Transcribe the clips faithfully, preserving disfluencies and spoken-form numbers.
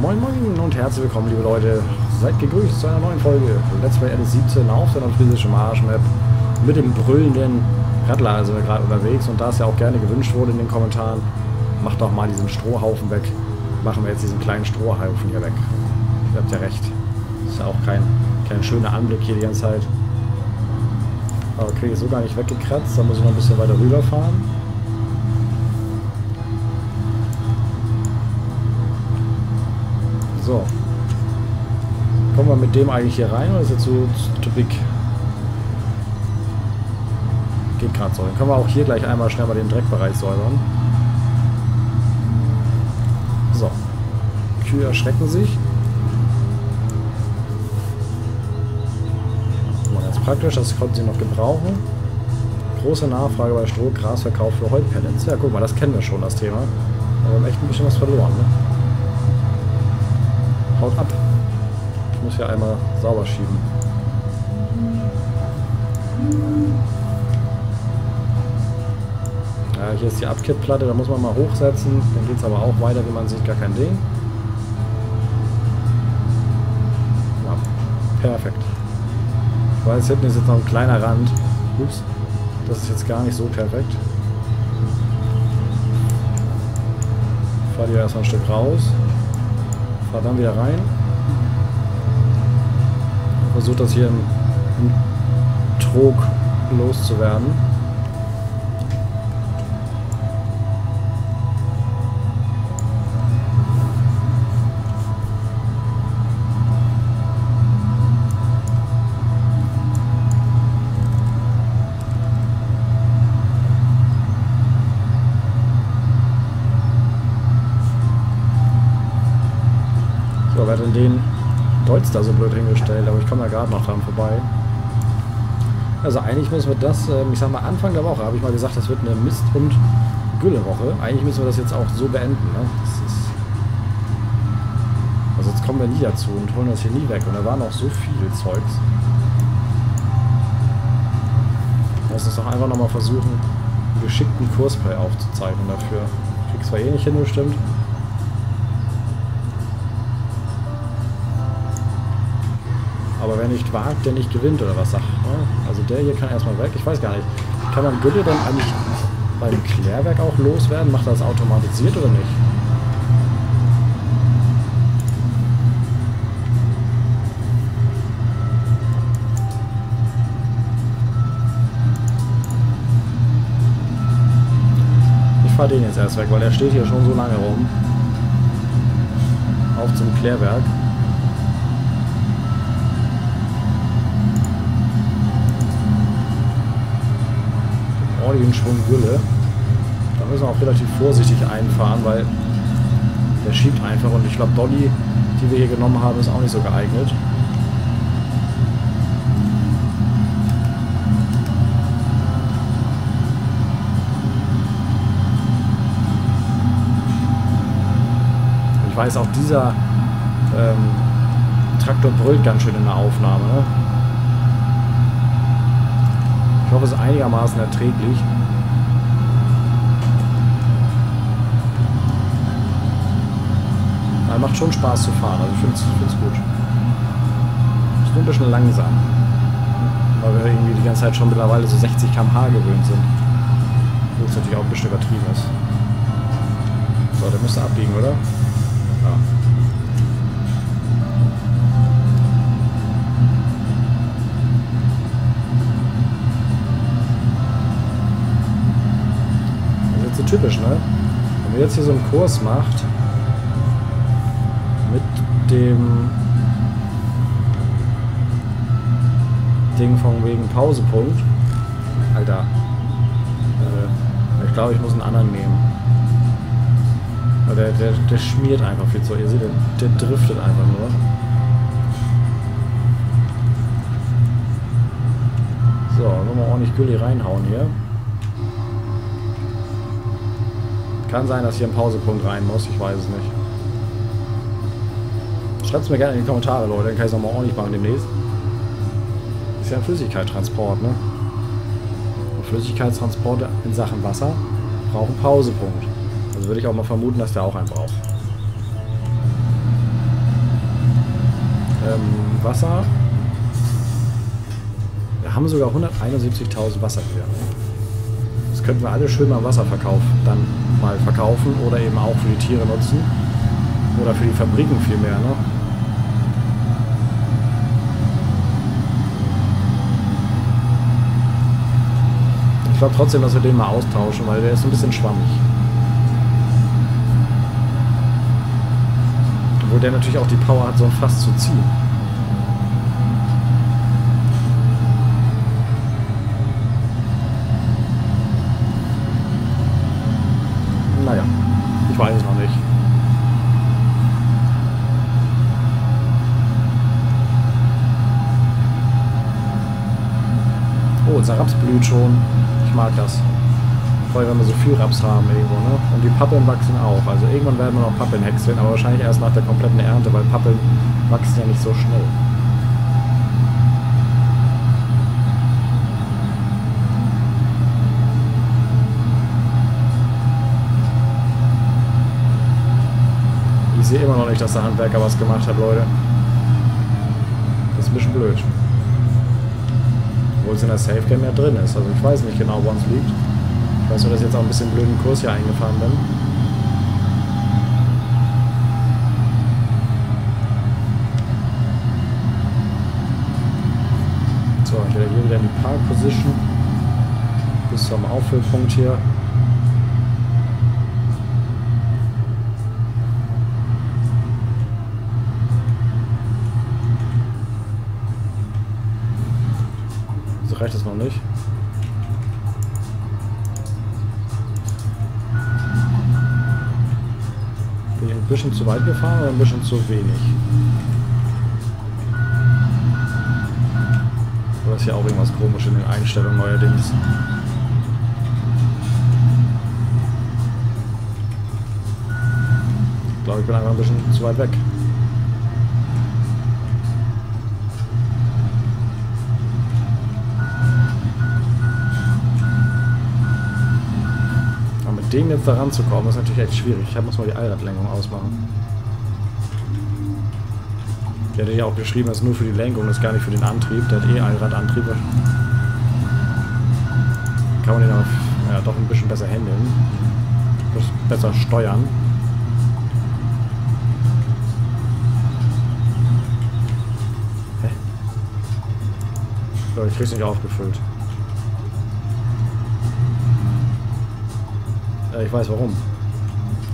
Moin Moin und herzlich willkommen, liebe Leute. Seid gegrüßt zu einer neuen Folge von Let's Play L S siebzehn auf der Nordfriesischen Marshmap mit dem brüllenden Rattler. Also wir gerade unterwegs und da es ja auch gerne gewünscht wurde in den Kommentaren, macht doch mal diesen Strohhaufen weg. Machen wir jetzt diesen kleinen Strohhaufen hier weg. Ihr habt ja recht. Ist ja auch kein, kein schöner Anblick hier die ganze Zeit. Aber kriege ich so gar nicht weggekratzt, da muss ich noch ein bisschen weiter rüberfahren. So, kommen wir mit dem eigentlich hier rein oder ist jetzt so zu big? Geht gerade so. Dann können wir auch hier gleich einmal schnell mal den Dreckbereich säubern. So, Kühe erschrecken sich. Mal ganz praktisch, das konnten sie noch gebrauchen. Große Nachfrage bei Stroh, Grasverkauf für Holzpellets. Ja, guck mal, das kennen wir schon, das Thema. Wir haben echt ein bisschen was verloren, ne? Haut ab. Ich muss hier einmal sauber schieben. Ja, hier ist die Abkippplatte, da muss man mal hochsetzen. Dann geht es aber auch weiter, wie man sieht, gar kein Ding. Ja, perfekt. Ich weiß, hinten ist jetzt noch ein kleiner Rand. Ups, das ist jetzt gar nicht so perfekt. Ich fahre hier erstmal ein Stück raus. Fahrt dann wieder rein. Versucht das hier im, im Trog loszuwerden. Wer hat denn den Deutz da so blöd hingestellt, aber ich komme ja gerade noch dran vorbei. Also eigentlich müssen wir das, ich sag mal Anfang der Woche habe ich mal gesagt, das wird eine Mist- und Güllewoche. Eigentlich müssen wir das jetzt auch so beenden. Ne? Das ist also jetzt kommen wir nie dazu und holen das hier nie weg. Und da war noch so viel Zeugs. Lass uns doch einfach nochmal versuchen, einen geschickten Courseplay aufzuzeichnen dafür. Krieg's zwar eh nicht hin, bestimmt. Aber wer nicht wagt, der nicht gewinnt oder was sagt. Also der hier kann erstmal weg. Ich weiß gar nicht. Kann man Gülle dann eigentlich beim Klärwerk auch loswerden? Macht das automatisiert oder nicht? Ich fahre den jetzt erst weg, weil der steht hier schon so lange rum. Auf zum Klärwerk. Ordentlichen Schwung Gülle. Da müssen wir auch relativ vorsichtig einfahren, weil der schiebt einfach und ich glaube Dolly, die wir hier genommen haben, ist auch nicht so geeignet. Ich weiß auch, dieser ähm, Traktor brüllt ganz schön in der Aufnahme. Ne? Ich hoffe, es ist einigermaßen erträglich. Aber macht schon Spaß zu fahren, also ich finde es gut. Ist nur ein bisschen langsam. Weil wir irgendwie die ganze Zeit schon mittlerweile so sechzig Kilometer pro Stunde gewöhnt sind. Wo es natürlich auch ein bisschen übertrieben ist. So, der müsste abbiegen, oder? Ja. Typisch, ne? Wenn man jetzt hier so einen Kurs macht mit dem Ding von wegen Pausepunkt. Alter. Äh, ich glaube, ich muss einen anderen nehmen. Weil der, der, der schmiert einfach viel zu. Ihr seht, der, der driftet einfach nur. So, nochmal ordentlich Gülli reinhauen hier. Kann sein, dass hier ein Pausepunkt rein muss, ich weiß es nicht. Schreibt es mir gerne in die Kommentare, Leute, dann kann ich es nochmal ordentlich machen demnächst. Ist ja ein Flüssigkeitstransport, ne? Und Flüssigkeitstransporte in Sachen Wasser brauchen Pausepunkt. Also würde ich auch mal vermuten, dass der auch einen braucht. ähm, Wasser. Wir haben sogar hunderteinundsiebzigtausend Wasserbier. Das könnten wir alle schön beim Wasserverkauf dann mal verkaufen oder eben auch für die Tiere nutzen. Oder für die Fabriken vielmehr, ne? Ich glaube trotzdem, dass wir den mal austauschen, weil der ist ein bisschen schwammig. Obwohl der natürlich auch die Power hat, so ein Fass zu ziehen. Naja, ich weiß es noch nicht. Oh, unser Raps blüht schon. Ich mag das. Vor allem, wenn wir so viel Raps haben irgendwo, ne? Und die Pappeln wachsen auch. Also irgendwann werden wir noch Pappeln häckseln, aber wahrscheinlich erst nach der kompletten Ernte, weil Pappeln wachsen ja nicht so schnell. Ich sehe immer noch nicht, dass der Handwerker was gemacht hat, Leute. Das ist ein bisschen blöd. Obwohl es in der Safe Game ja drin ist. Also ich weiß nicht genau, wo es liegt. Ich weiß nur, dass ich jetzt auch ein bisschen blöden Kurs hier eingefahren bin. So, ich werde hier wieder in die Park Position. Bis zum Auffüllpunkt hier. Reicht das noch nicht. Bin ich ein bisschen zu weit gefahren oder ein bisschen zu wenig? Oder ist hier auch irgendwas komisch in den Einstellungen neuerdings? Ich glaube, ich bin einfach ein bisschen zu weit weg. Dem jetzt da ranzukommen, ist natürlich echt schwierig. Ich muss mal die Allradlenkung ausmachen. Der hat ja auch geschrieben, das ist nur für die Lenkung, das ist gar nicht für den Antrieb. Der hat eh Allradantrieb. Kann man den aber ja, doch ein bisschen besser handeln. Besser steuern. Hä? So, ich krieg's nicht aufgefüllt. Ich weiß warum.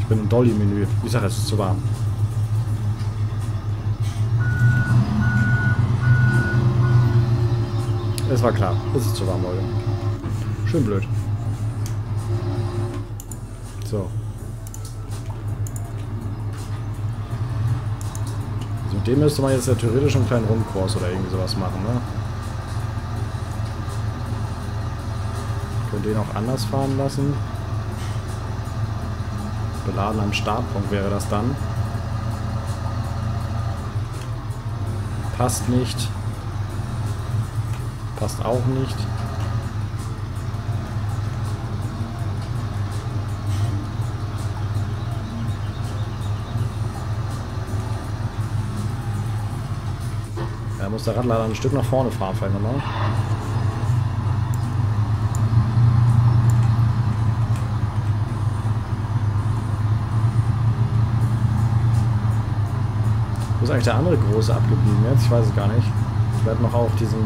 Ich bin im Dolly-Menü. Ich sage, es ist zu warm. Es war klar. Es ist zu warm, Leute. Schön blöd. So. Also mit dem müsste man jetzt ja theoretisch einen kleinen Rundkurs oder irgendwie sowas machen, ne? Ich könnte den auch anders fahren lassen. Beladen am Startpunkt wäre das dann. Passt nicht. Passt auch nicht. Da muss der Rattler dann ein Stück nach vorne fahren, vielleicht nochmal. Wo ist eigentlich der andere große abgeblieben jetzt? Ich weiß es gar nicht. Wir hatten noch auch diesen,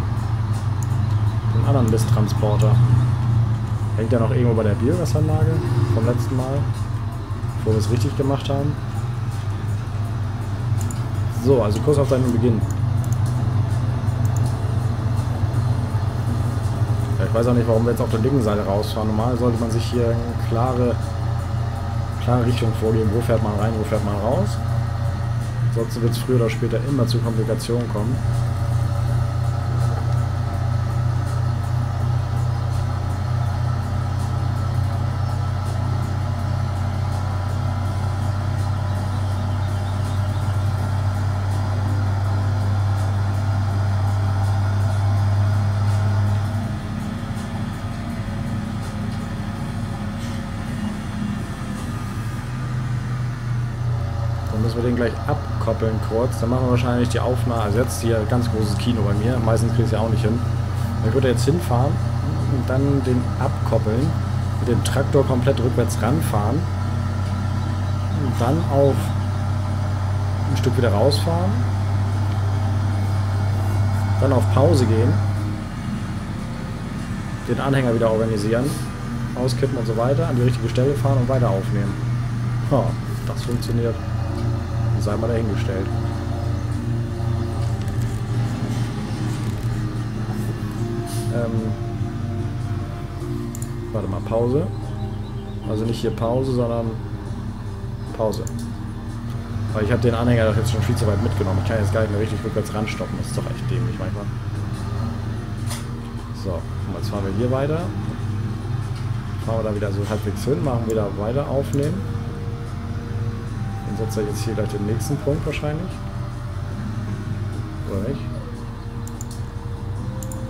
den anderen Misttransporter. Hängt der noch irgendwo bei der Biogasanlage vom letzten Mal, bevor wir es richtig gemacht haben. So, also kurz auf seinen Beginn. Ja, ich weiß auch nicht, warum wir jetzt auf der linken Seite rausfahren. Normal sollte man sich hier eine klare, klare Richtung vorgeben. Wo fährt man rein, wo fährt man raus? Sonst wird es früher oder später immer zu Komplikationen kommen. Dann müssen wir den gleich abkürzen. abkoppeln kurz. Dann machen wir wahrscheinlich die Aufnahme. Also jetzt hier ganz großes Kino bei mir. Meistens kriege ich es ja auch nicht hin. Ich würde jetzt hinfahren und dann den abkoppeln. Mit dem Traktor komplett rückwärts ranfahren. Und dann auf ein Stück wieder rausfahren. Dann auf Pause gehen. Den Anhänger wieder organisieren. Auskippen und so weiter. An die richtige Stelle fahren und weiter aufnehmen. Ja, das funktioniert. Sei mal dahingestellt. Ähm, warte mal, Pause. Also nicht hier Pause, sondern Pause. Weil ich habe den Anhänger doch jetzt schon viel zu weit mitgenommen. Ich kann jetzt gar nicht mehr richtig rückwärts ranstoppen. Das ist doch echt dämlich manchmal. So, jetzt fahren wir hier weiter. Fahren wir da wieder so halbwegs hin, machen wieder weiter aufnehmen. Dann setzt er jetzt hier gleich den nächsten Punkt wahrscheinlich. Oder nicht?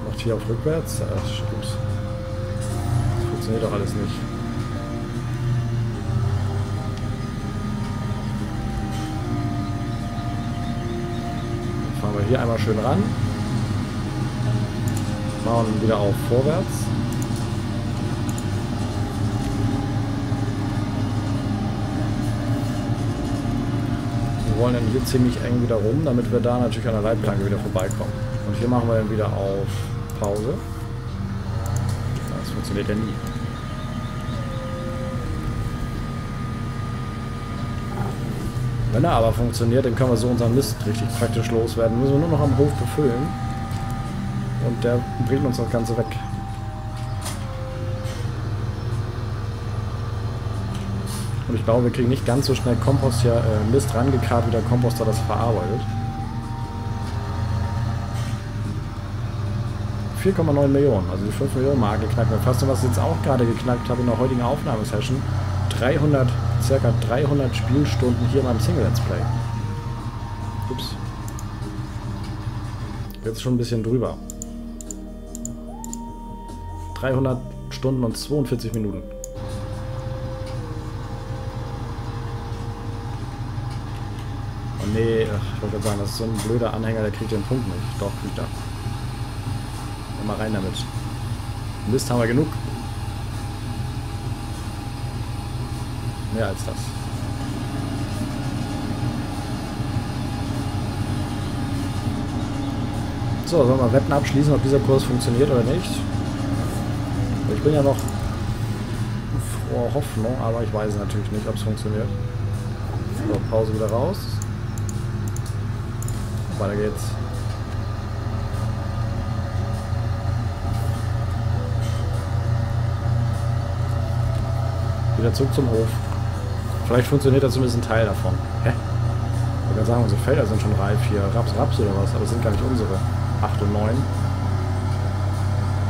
Macht hier auf rückwärts. Ach, stimmt. Das funktioniert doch alles nicht. Dann fahren wir hier einmal schön ran. Machen wieder auf vorwärts. Wir wollen dann hier ziemlich eng wieder rum, damit wir da natürlich an der Leitplanke wieder vorbeikommen. Und hier machen wir dann wieder auf Pause. Das funktioniert ja nie. Wenn er aber funktioniert, dann können wir so unseren Mist richtig praktisch loswerden. Müssen wir nur noch am Hof befüllen. Und der bringt uns das Ganze weg. Und ich glaube, wir kriegen nicht ganz so schnell Kompost hier, äh, Mist rangekarrt, wie der Komposter das verarbeitet. vier Komma neun Millionen, also die fünf Millionen Marke geknackt wird. Fast, was ich jetzt auch gerade geknackt habe in der heutigen Aufnahmesession, dreihundert, circa dreihundert Spielstunden hier in meinem Single-Let's Play. Ups. Jetzt schon ein bisschen drüber. dreihundert Stunden und zweiundvierzig Minuten. Nee, ich wollte sagen, das ist so ein blöder Anhänger, der kriegt den Punkt nicht. Doch, kriegt er. Immer rein damit. Mist, haben wir genug. Mehr als das. So, sollen wir Wetten abschließen, ob dieser Kurs funktioniert oder nicht? Ich bin ja noch froher Hoffnung, aber ich weiß natürlich nicht, ob es funktioniert. So, Pause wieder raus. Weiter geht's. Wieder zurück zum Hof. Vielleicht funktioniert das zumindest ein Teil davon. Hä? Ich würde sagen, unsere Felder sind schon reif hier. Raps, Raps oder was? Aber es sind gar nicht unsere. acht und neun.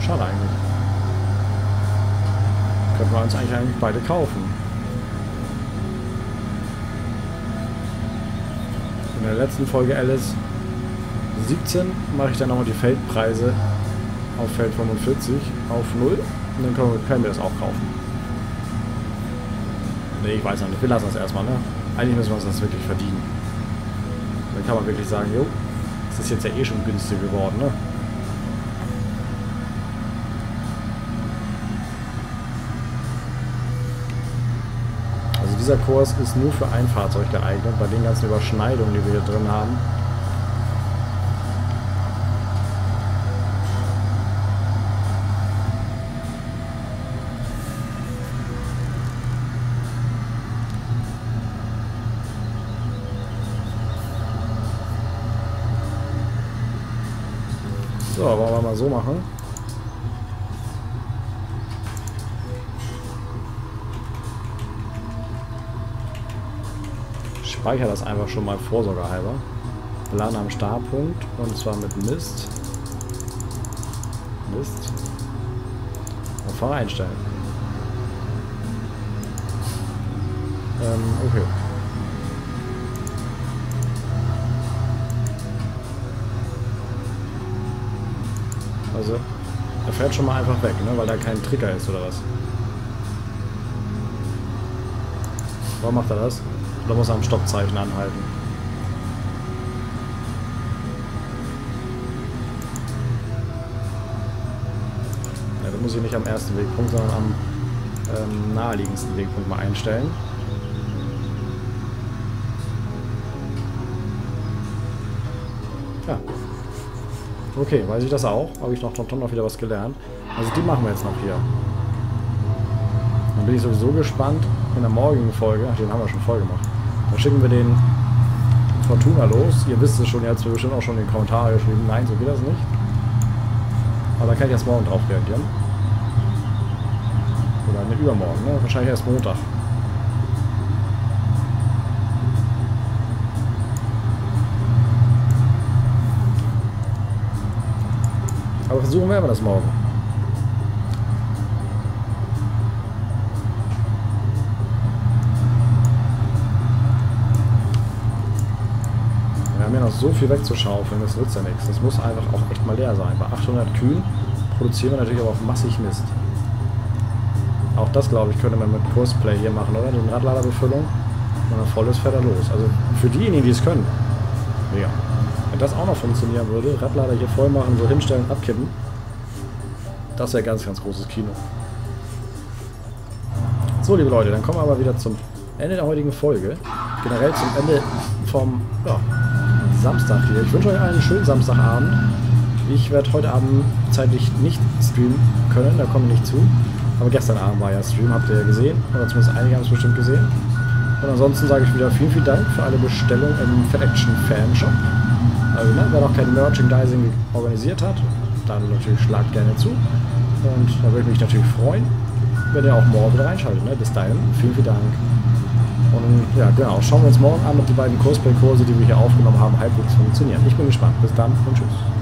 Schade eigentlich. Könnten wir uns eigentlich eigentlich beide kaufen. In der letzten Folge L S siebzehn mache ich dann nochmal die Feldpreise auf Feld fünfundvierzig auf null und dann können wir, können wir das auch kaufen. Ne, ich weiß noch nicht. Wir lassen das erstmal, ne? Eigentlich müssen wir uns das wirklich verdienen. Dann kann man wirklich sagen, jo, das ist jetzt ja eh schon günstig geworden, ne? Dieser Kurs ist nur für ein Fahrzeug geeignet, bei den ganzen Überschneidungen, die wir hier drin haben. So, wollen wir mal so machen. Ich speichere das einfach schon mal vorsorgehalber. Wir laden am Startpunkt und zwar mit Mist. Mist. Und Fahrer einstellen. Ähm, okay. Also, er fährt schon mal einfach weg, ne? Weil da kein Trigger ist oder was. Warum macht er das? Da muss er am Stoppzeichen anhalten. muss ich nicht am ersten Wegpunkt, sondern am ähm, naheliegendsten Wegpunkt mal einstellen. Ja. Okay, weiß ich das auch. Habe ich noch, noch, noch wieder was gelernt. Also die machen wir jetzt noch hier. Dann bin ich sowieso gespannt. In der morgigen Folge, ach, den haben wir schon voll gemacht. Dann schicken wir den Fortuna los. Ihr wisst es schon, ihr habt es bestimmt auch schon in den Kommentaren geschrieben. Nein, so geht das nicht. Aber da kann ich erst morgen drauf reagieren. Oder nicht übermorgen, ne? Wahrscheinlich erst Montag. Aber versuchen wir das morgen. Wir haben ja noch so viel wegzuschaufeln, das nützt ja nichts. Das muss einfach auch echt mal leer sein. Bei achthundert Kühen produzieren wir natürlich aber auch massig Mist. Auch das, glaube ich, könnte man mit Courseplay hier machen, oder? Den Radladerbefüllung. Und dann volles fährt er los. Also für diejenigen, die es können. Ja. Wenn das auch noch funktionieren würde, Rattler hier voll machen, so hinstellen, abkippen, das wäre ganz, ganz großes Kino. So, liebe Leute, dann kommen wir aber wieder zum Ende der heutigen Folge. Generell zum Ende vom ja, Samstag hier. Ich wünsche euch einen schönen Samstagabend. Ich werde heute Abend zeitlich nicht streamen können, da komme ich nicht zu. Aber gestern Abend war ja Stream, habt ihr ja gesehen. Oder zumindest einige haben es bestimmt gesehen. Und ansonsten sage ich wieder vielen, vielen Dank für alle Bestellungen im FedAction-Fanshop. Also, ne, wer noch kein Merchandising organisiert hat, dann natürlich schlagt gerne zu. Und da würde ich mich natürlich freuen, wenn ihr auch morgen wieder reinschaltet. Ne? Bis dahin, vielen, vielen Dank. Und ja, genau, schauen wir uns morgen an, ob die beiden Cosplay-Kurse, die wir hier aufgenommen haben, halbwegs funktionieren. Ich bin gespannt. Bis dann und tschüss.